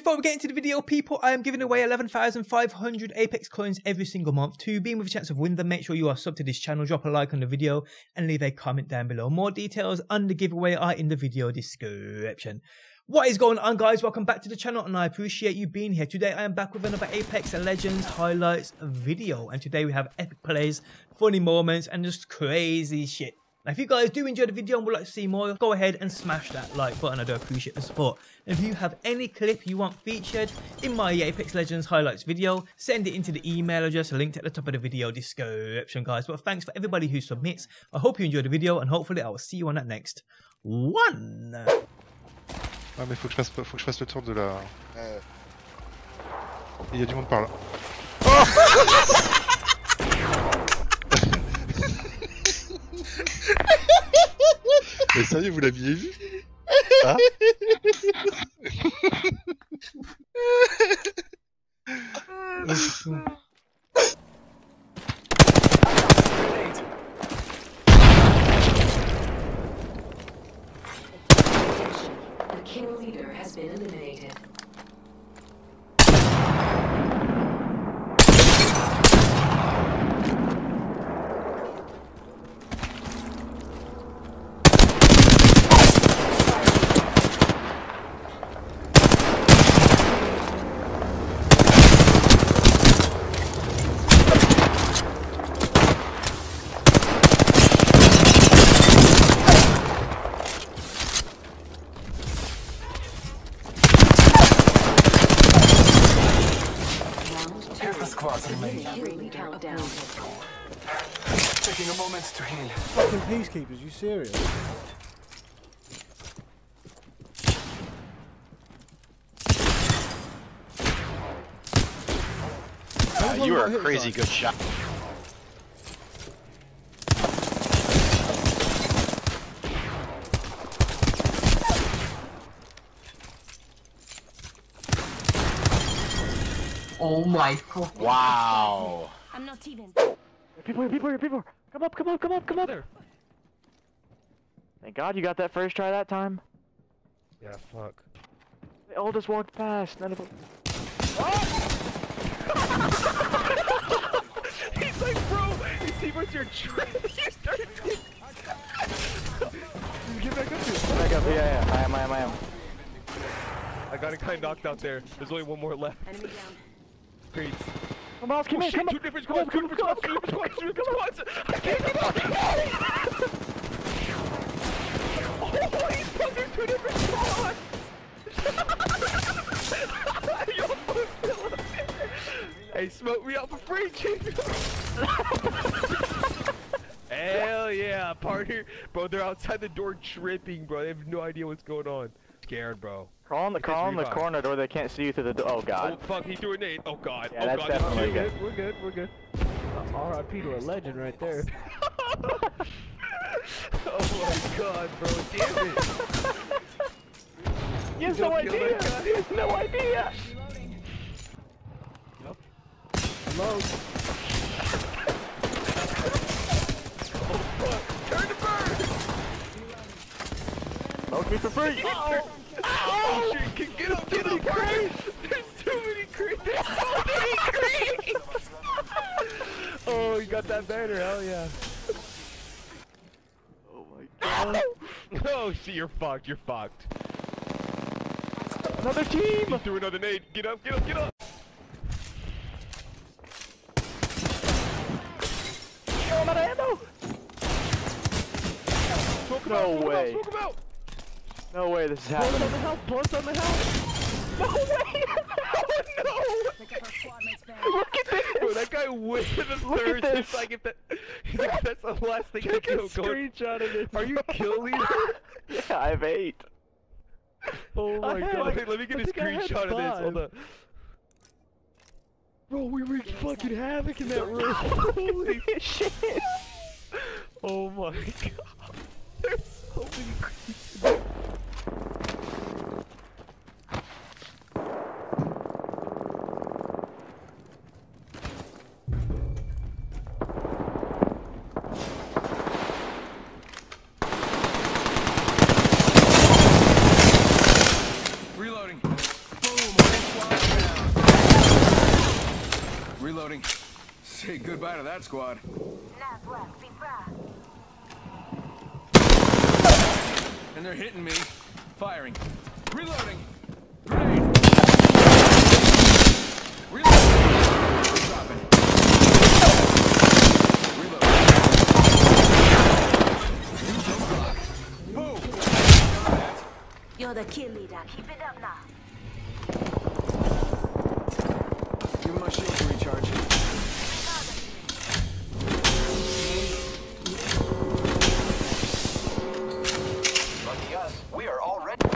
Before we get into the video, people, I am giving away 11,500 Apex coins every single month. To be in with a chance of winning them, make sure you are subbed to this channel, drop a like on the video and leave a comment down below. More details and the giveaway are in the video description. What is going on, guys? Welcome back to the channel and I appreciate you being here. Today I am back with another Apex Legends highlights video, and today we have epic plays, funny moments and just crazy shit. Now, if you guys do enjoy the video and would like to see more, go ahead and smash that like button. I do appreciate the support. And if you have any clip you want featured in my Apex Legends highlights video, send it into the email address linked at the top of the video description, guys. But thanks for everybody who submits. I hope you enjoyed the video and hopefully I will see you on that next one. Ah mais faut que je fasse le tour de la... Il y a du monde par là. Oh mais sérieux, vous l'aviez vu? Ah Taking a moment to heal. Fucking peacekeepers, you serious? You are a crazy good shot. Oh my god. Wow. I'm not even. People. Come up. Thank god you got that first try that time. Yeah, fuck. They all just walked past. None of them. Oh! He's like, bro, you see what's your trick? You started. Get back up here. Back up, yeah. I am. I got a guy knocked out there. There's only one more left. Enemy down. Please. Come on, come in. Two different squads. I can't get out. Oh, he's fucking two different squads. Yo, fuck. Hey, smoke me out for free, Chief. Hell yeah, partner. Bro, they're outside the door tripping, bro. They have no idea what's going on. Scared, bro. Crawl in the corner door, they can't see you through the door. Oh god. Oh fuck, he threw a nade. Oh god. Yeah, oh that's god. Definitely good. We're good. R.I.P. to a legend right there. Oh my god, bro, damn it. He has no idea. He has no idea. Yep. Hello. Me for free! Uh-oh. Oh shit, get up, there's too many creeps! There's so many creeps! Oh, you got that banner, hell yeah. Oh my god. Oh shit, you're fucked. Another team! He threw another nade, get up! Oh, I'm out of ammo! Smoke him out! No way this is happening. Blood on the house! No way! Oh no! Look at this! Bro, that guy went to the third. It's like if that... He's like, that's the last thing I can go. Screenshot of this. Are you killing her? Yeah, I have 8. Oh my god. Wait, let me get a screenshot of this. Hold up. Bro, we wreaked fucking havoc in that room. Holy shit! Oh my god. There's so many creeps. Reloading. Boom. Reloading. Say goodbye to that squad. And they're hitting me. Firing. Reloading. Grenade. Reloading. Drop it. Reloading. Boom. You're the kill leader. Keep it up now. Give my shield to recharge. Lucky us, we are already.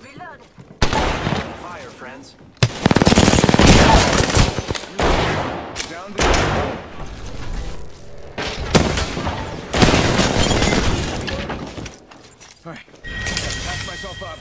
Reload. Fire, friends. Down there. All right, patch myself up.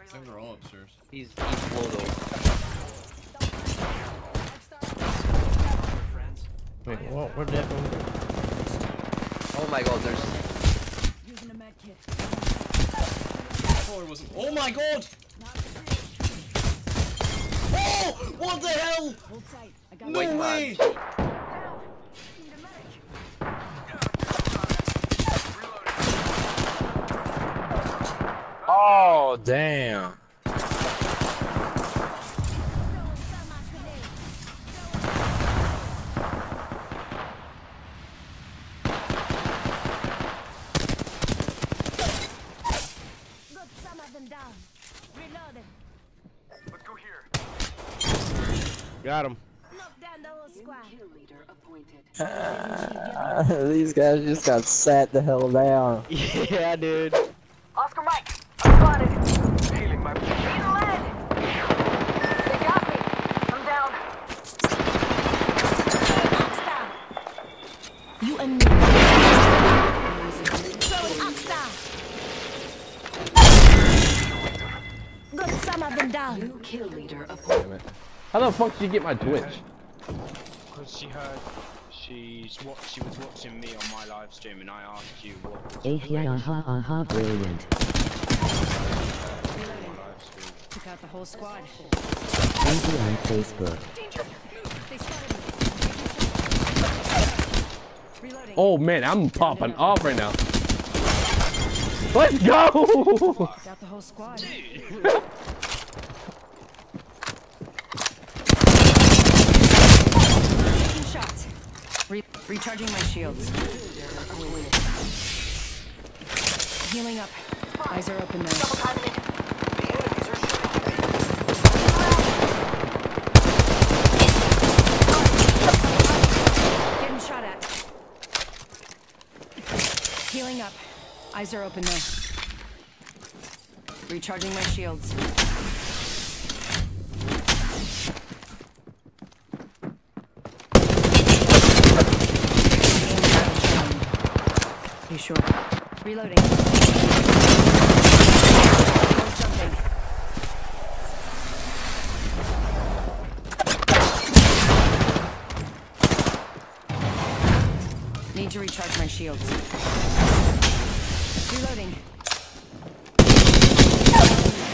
I think they're all upstairs. He's low though. Wait, whoa, where'd that go? Oh my god, there's... Using a med kit. Oh, it wasn't... Oh my god! Oh! What the hell? No way! Oh, damn. Got him. These guys just got sat the hell down. Yeah, dude. Oscar Mike. Healing my position. Need a lead! They got me! I'm down. Oxstar. You and me. Throwing Oxstar. Got some of them down. New kill leader appointment. How the fuck did you get my Twitch? Because she heard she was watching me on my live stream and I asked you what. Aha, brilliant. Took out the whole squad. Thank you on Facebook. Danger. They spotted me. Oh man, I'm popping off right now. Let's go! Took out the whole squad. Taking shots. Recharging my shields. Healing up. Eyes are open now. Healing up. Eyes are open though. Recharging my shields. You sure? Reloading. Something. Need to recharge my shields. Reloading.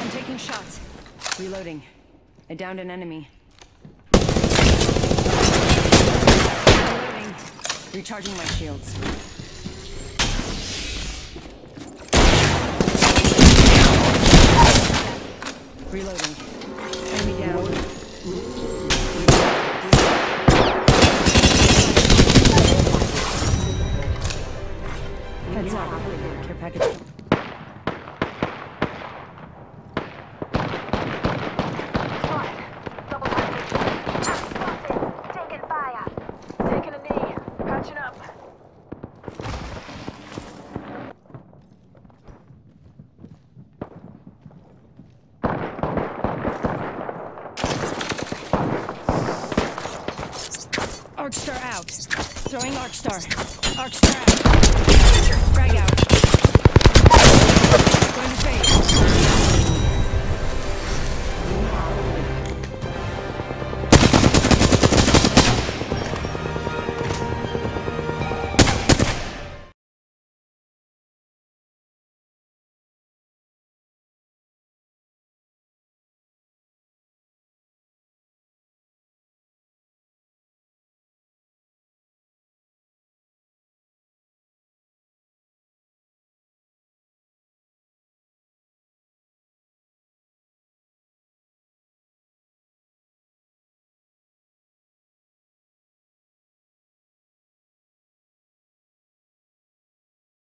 I'm taking shots. Reloading. I downed an enemy. Reloading. Recharging my shields. Reloading. Enemy down. Heads up. Care package. Taking fire. Taking a knee. Patching up. Arcstar out. Throwing Arcstar. Arcstar out. Frag out.